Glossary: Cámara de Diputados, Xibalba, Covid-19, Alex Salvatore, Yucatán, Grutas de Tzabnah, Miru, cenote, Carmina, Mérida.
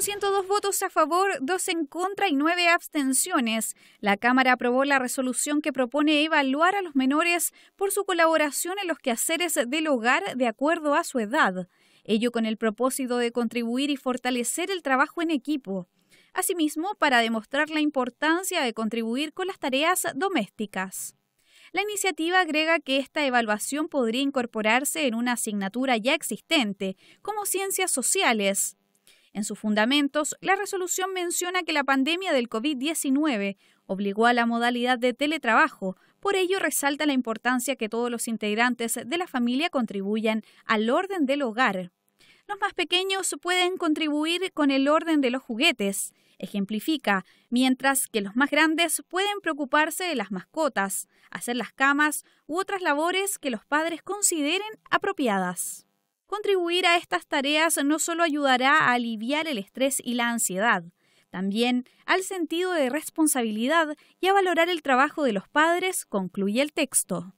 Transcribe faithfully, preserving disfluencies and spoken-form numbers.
con ciento dos votos a favor, dos en contra y nueve abstenciones. La Cámara aprobó la resolución que propone evaluar a los menores por su colaboración en los quehaceres del hogar de acuerdo a su edad, ello con el propósito de contribuir y fortalecer el trabajo en equipo. Asimismo, para demostrar la importancia de contribuir con las tareas domésticas. La iniciativa agrega que esta evaluación podría incorporarse en una asignatura ya existente, como Ciencias Sociales. En sus fundamentos, la resolución menciona que la pandemia del COVID diecinueve obligó a la modalidad de teletrabajo, por ello resalta la importancia que todos los integrantes de la familia contribuyan al orden del hogar. Los más pequeños pueden contribuir con el orden de los juguetes, ejemplifica, mientras que los más grandes pueden preocuparse de las mascotas, hacer las camas u otras labores que los padres consideren apropiadas. Contribuir a estas tareas no solo ayudará a aliviar el estrés y la ansiedad, también al sentido de responsabilidad y a valorar el trabajo de los padres, concluye el texto.